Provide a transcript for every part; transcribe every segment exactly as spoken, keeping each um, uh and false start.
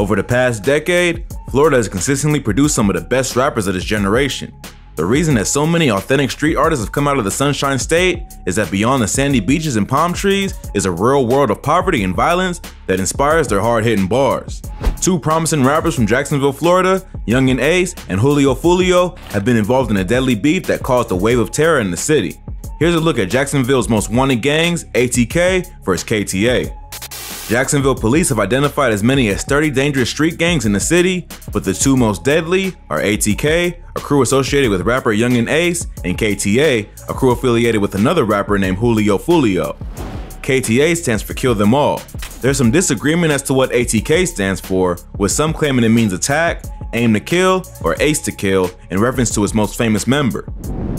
Over the past decade, Florida has consistently produced some of the best rappers of this generation. The reason that so many authentic street artists have come out of the Sunshine State is that beyond the sandy beaches and palm trees is a real world of poverty and violence that inspires their hard-hitting bars. Two promising rappers from Jacksonville, Florida, Yungeen Ace and Julio Foolio, have been involved in a deadly beef that caused a wave of terror in the city. Here's a look at Jacksonville's most wanted gangs, A T K versus K T A. Jacksonville police have identified as many as thirty dangerous street gangs in the city, but the two most deadly are A T K, a crew associated with rapper Yungeen Ace, and K T A, a crew affiliated with another rapper named Julio Foolio. K T A stands for Kill Them All. There's some disagreement as to what A T K stands for, with some claiming it means attack, aim to kill, or ace to kill, in reference to its most famous member.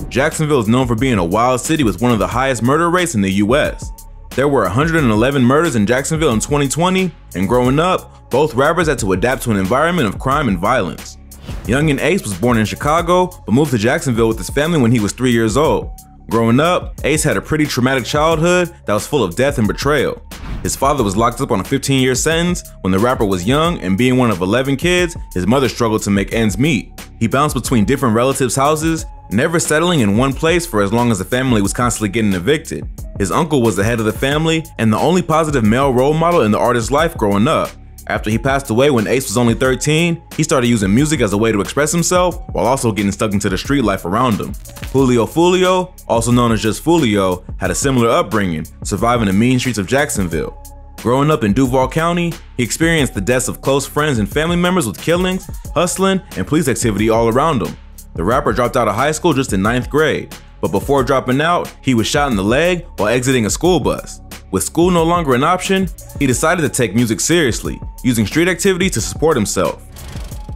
Jacksonville is known for being a wild city with one of the highest murder rates in the U S. There were one hundred eleven murders in Jacksonville in twenty twenty, and growing up, both rappers had to adapt to an environment of crime and violence. Yungeen Ace was born in Chicago, but moved to Jacksonville with his family when he was three years old. Growing up, Ace had a pretty traumatic childhood that was full of death and betrayal. His father was locked up on a fifteen year sentence when the rapper was young, and being one of eleven kids, his mother struggled to make ends meet. He bounced between different relatives' houses, never settling in one place for as long as the family was constantly getting evicted. His uncle was the head of the family and the only positive male role model in the artist's life growing up. After he passed away when Ace was only thirteen, he started using music as a way to express himself while also getting stuck into the street life around him. Julio Foolio, also known as just Foolio, had a similar upbringing, surviving the mean streets of Jacksonville. Growing up in Duval County, he experienced the deaths of close friends and family members with killings, hustling, and police activity all around him. The rapper dropped out of high school just in ninth grade, but before dropping out, he was shot in the leg while exiting a school bus. With school no longer an option, he decided to take music seriously, using street activity to support himself.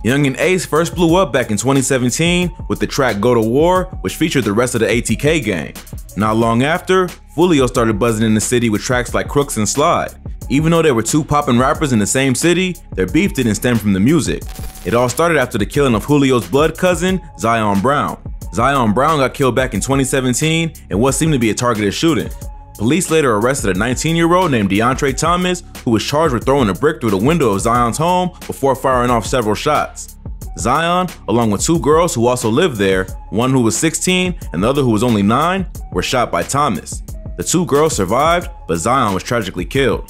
Yungeen Ace first blew up back in twenty seventeen with the track Go to War, which featured the rest of the A T K gang. Not long after, Foolio started buzzing in the city with tracks like Crooks and Slide. Even though there were two poppin' rappers in the same city, their beef didn't stem from the music. It all started after the killing of Julio's blood cousin, Zion Brown. Zion Brown got killed back in twenty seventeen in what seemed to be a targeted shooting. Police later arrested a nineteen year old named DeAndre Thomas, who was charged with throwing a brick through the window of Zion's home before firing off several shots. Zion, along with two girls who also lived there, one who was sixteen and the other who was only nine, were shot by Thomas. The two girls survived, but Zion was tragically killed.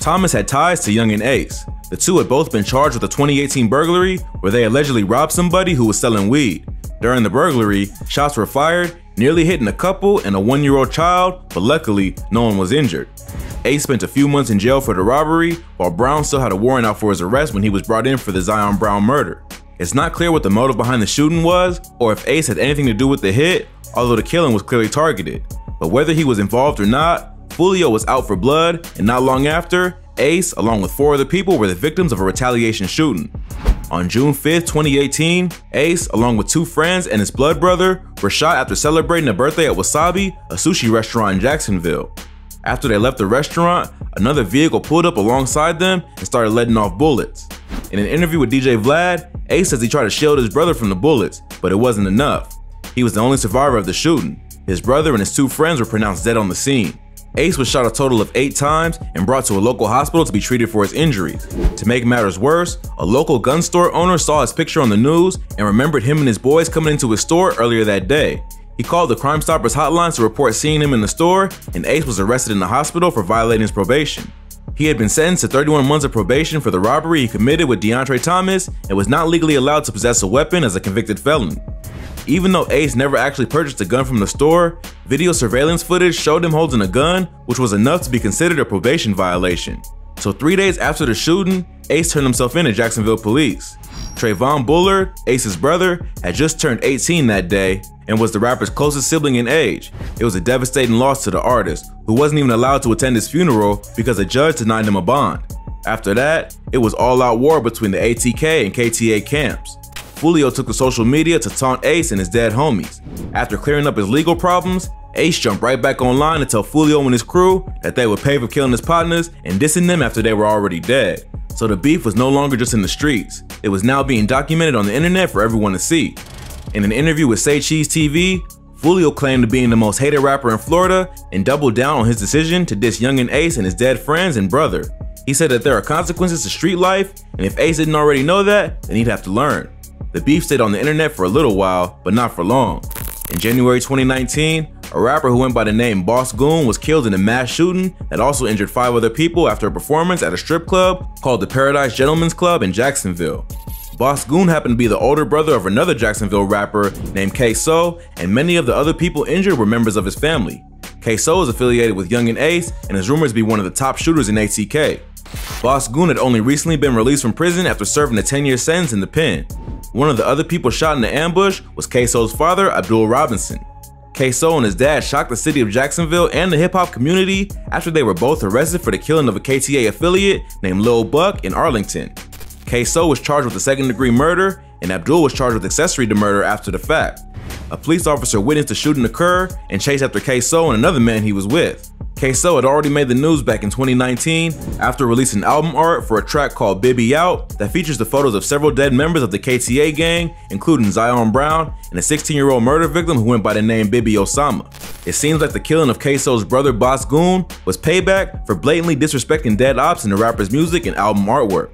Thomas had ties to Yungeen Ace. The two had both been charged with a twenty eighteen burglary where they allegedly robbed somebody who was selling weed. During the burglary, shots were fired, nearly hitting a couple and a one year old child, but luckily, no one was injured. Ace spent a few months in jail for the robbery, while Brown still had a warrant out for his arrest when he was brought in for the Zion Brown murder. It's not clear what the motive behind the shooting was, or if Ace had anything to do with the hit, although the killing was clearly targeted. But whether he was involved or not, Foolio was out for blood, and not long after, Ace, along with four other people, were the victims of a retaliation shooting. On June fifth, twenty eighteen, Ace, along with two friends and his blood brother, were shot after celebrating a birthday at Wasabi, a sushi restaurant in Jacksonville. After they left the restaurant, another vehicle pulled up alongside them and started letting off bullets. In an interview with D J Vlad, Ace says he tried to shield his brother from the bullets, but it wasn't enough. He was the only survivor of the shooting. His brother and his two friends were pronounced dead on the scene. Ace was shot a total of eight times and brought to a local hospital to be treated for his injuries. To make matters worse, a local gun store owner saw his picture on the news and remembered him and his boys coming into his store earlier that day. He called the Crime Stoppers hotline to report seeing him in the store, and Ace was arrested in the hospital for violating his probation. He had been sentenced to thirty-one months of probation for the robbery he committed with DeAndre Thomas and was not legally allowed to possess a weapon as a convicted felon. Even though Ace never actually purchased a gun from the store, video surveillance footage showed him holding a gun, which was enough to be considered a probation violation. So three days after the shooting, Ace turned himself in to Jacksonville police. Trayvon Buller, Ace's brother, had just turned eighteen that day and was the rapper's closest sibling in age. It was a devastating loss to the artist, who wasn't even allowed to attend his funeral because a judge denied him a bond. After that, it was all-out war between the A T K and K T A camps. Foolio took to social media to taunt Ace and his dead homies. After clearing up his legal problems, Ace jumped right back online to tell Foolio and his crew that they would pay for killing his partners and dissing them after they were already dead. So the beef was no longer just in the streets, it was now being documented on the internet for everyone to see. In an interview with Say Cheese T V, Foolio claimed to being the most hated rapper in Florida and doubled down on his decision to diss Yungeen Ace and his dead friends and brother. He said that there are consequences to street life, and if Ace didn't already know that, then he'd have to learn. The beef stayed on the internet for a little while, but not for long. In January twenty nineteen, a rapper who went by the name Boss Goon was killed in a mass shooting that also injured five other people after a performance at a strip club called the Paradise Gentlemen's Club in Jacksonville. Boss Goon happened to be the older brother of another Jacksonville rapper named K-So, and many of the other people injured were members of his family. K-So is affiliated with Yungeen Ace and is rumored to be one of the top shooters in A T K. Boss Goon had only recently been released from prison after serving a ten year sentence in the pen. One of the other people shot in the ambush was K-Soul's father, Abdul Robinson. K-So and his dad shocked the city of Jacksonville and the hip-hop community after they were both arrested for the killing of a K T A affiliate named Lil Buck in Arlington. K-So was charged with a second-degree murder, and Abdul was charged with accessory to murder after the fact. A police officer witnessed the shooting occur and chased after K-So and another man he was with. K-So had already made the news back in twenty nineteen after releasing album art for a track called Bibby Out that features the photos of several dead members of the K T A gang, including Zion Brown and a sixteen year old murder victim who went by the name Bibby Osama. It seems like the killing of K-So's brother Boss Goon was payback for blatantly disrespecting dead ops in the rapper's music and album artwork.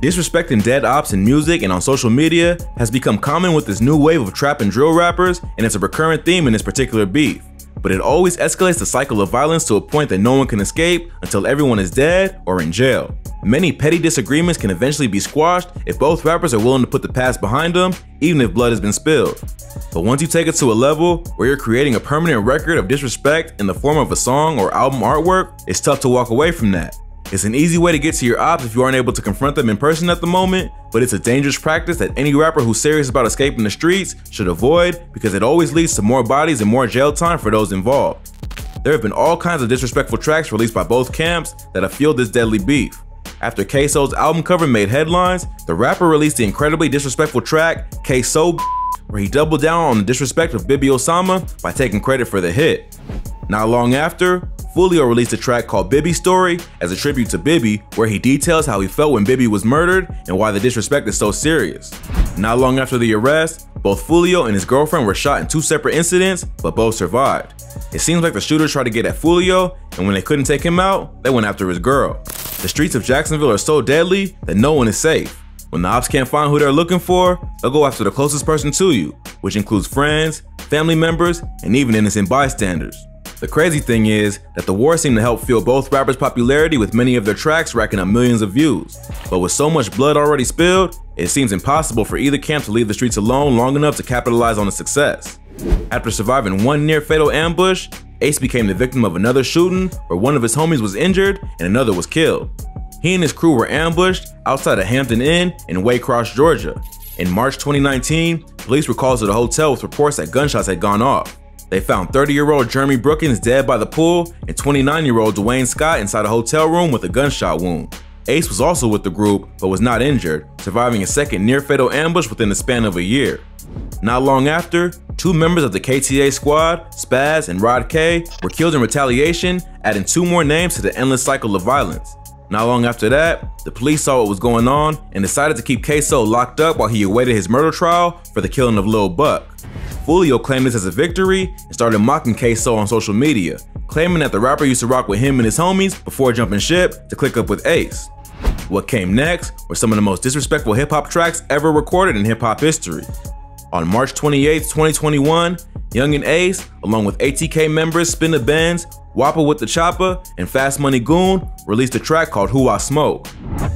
Disrespecting dead ops in music and on social media has become common with this new wave of trap and drill rappers, and it's a recurrent theme in this particular beef. But it always escalates the cycle of violence to a point that no one can escape until everyone is dead or in jail. Many petty disagreements can eventually be squashed if both rappers are willing to put the past behind them, even if blood has been spilled. But once you take it to a level where you're creating a permanent record of disrespect in the form of a song or album artwork, it's tough to walk away from that. It's an easy way to get to your ops if you aren't able to confront them in person at the moment, but it's a dangerous practice that any rapper who's serious about escaping the streets should avoid, because it always leads to more bodies and more jail time for those involved. There have been all kinds of disrespectful tracks released by both camps that have fueled this deadly beef. After K-Soul's album cover made headlines, the rapper released the incredibly disrespectful track, K-So, where he doubled down on the disrespect of Bibby Osama by taking credit for the hit. Not long after, Foolio released a track called Bibby Story as a tribute to Bibby, where he details how he felt when Bibby was murdered and why the disrespect is so serious. Not long after the arrest, both Foolio and his girlfriend were shot in two separate incidents, but both survived. It seems like the shooters tried to get at Foolio, and when they couldn't take him out, they went after his girl. The streets of Jacksonville are so deadly that no one is safe. When the ops can't find who they're looking for, they'll go after the closest person to you, which includes friends, family members, and even innocent bystanders. The crazy thing is that the war seemed to help fuel both rappers' popularity, with many of their tracks racking up millions of views. But with so much blood already spilled, it seems impossible for either camp to leave the streets alone long enough to capitalize on the success. After surviving one near-fatal ambush, Ace became the victim of another shooting where one of his homies was injured and another was killed. He and his crew were ambushed outside of Hampton Inn in Waycross, Georgia. In March twenty nineteen, police were called to the hotel with reports that gunshots had gone off. They found thirty year old Jeremy Brookins dead by the pool and twenty nine year old Dwayne Scott inside a hotel room with a gunshot wound. Ace was also with the group but was not injured, surviving a second near-fatal ambush within the span of a year. Not long after, two members of the K T A squad, Spaz and Rod Kay, were killed in retaliation, adding two more names to the endless cycle of violence. Not long after that, the police saw what was going on and decided to keep K-So locked up while he awaited his murder trial for the killing of Lil Buck. Foolio claimed this as a victory and started mocking K-So on social media, claiming that the rapper used to rock with him and his homies before jumping ship to click up with Ace. What came next were some of the most disrespectful hip-hop tracks ever recorded in hip-hop history. On March twenty eighth twenty twenty-one, Yungeen Ace, along with A T K members Spin the Benz, Wappa with the Choppa, and Fast Money Goon, released a track called Who I Smoke.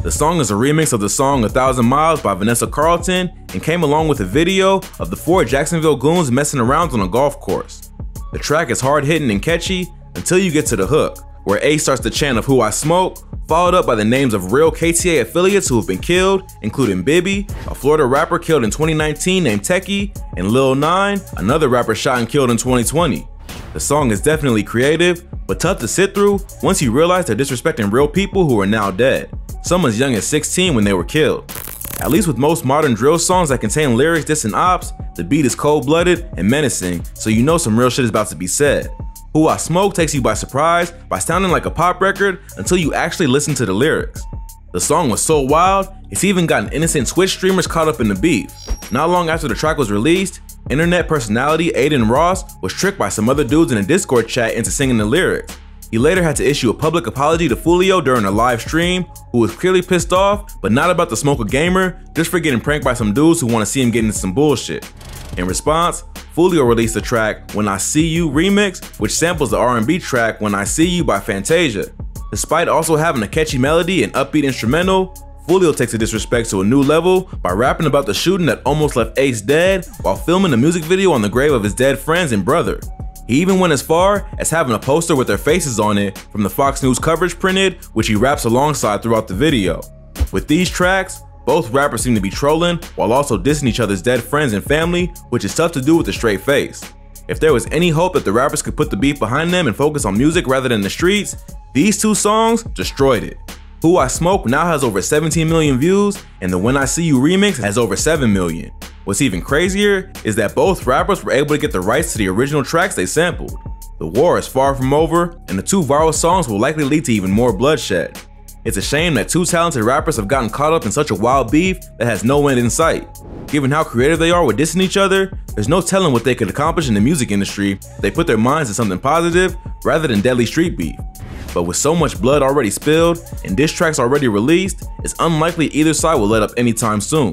The song is a remix of the song A Thousand Miles by Vanessa Carlton and came along with a video of the four Jacksonville Goons messing around on a golf course. The track is hard-hitting and catchy until you get to the hook, where Ace starts the chant of Who I Smoke, followed up by the names of real K T A affiliates who have been killed, including Bibby, a Florida rapper killed in twenty nineteen named Techie, and Lil Nine, another rapper shot and killed in twenty twenty. The song is definitely creative, but tough to sit through once you realize they're disrespecting real people who are now dead, some as young as sixteen when they were killed. At least with most modern drill songs that contain lyrics dissing ops, the beat is cold-blooded and menacing, so you know some real shit is about to be said. Who I Smoke takes you by surprise by sounding like a pop record until you actually listen to the lyrics. The song was so wild, it's even gotten innocent Twitch streamers caught up in the beef. Not long after the track was released, internet personality Aiden Ross was tricked by some other dudes in a Discord chat into singing the lyrics. He later had to issue a public apology to Foolio during a live stream, who was clearly pissed off, but not about the smoke a gamer, just for getting pranked by some dudes who want to see him get into some bullshit. In response, Foolio released the track When I See You Remix, which samples the R and B track When I See You by Fantasia. Despite also having a catchy melody and upbeat instrumental, Foolio takes the disrespect to a new level by rapping about the shooting that almost left Ace dead while filming a music video on the grave of his dead friends and brother. He even went as far as having a poster with their faces on it from the Fox News coverage printed, which he raps alongside throughout the video. With these tracks, both rappers seem to be trolling while also dissing each other's dead friends and family, which is tough to do with a straight face. If there was any hope that the rappers could put the beef behind them and focus on music rather than the streets, these two songs destroyed it. Who I Smoke now has over seventeen million views, and the When I See You remix has over seven million. What's even crazier is that both rappers were able to get the rights to the original tracks they sampled. The war is far from over, and the two viral songs will likely lead to even more bloodshed. It's a shame that two talented rappers have gotten caught up in such a wild beef that has no end in sight. Given how creative they are with dissing each other, there's no telling what they could accomplish in the music industry if they put their minds to something positive rather than deadly street beef. But with so much blood already spilled and diss tracks already released, it's unlikely either side will let up anytime soon.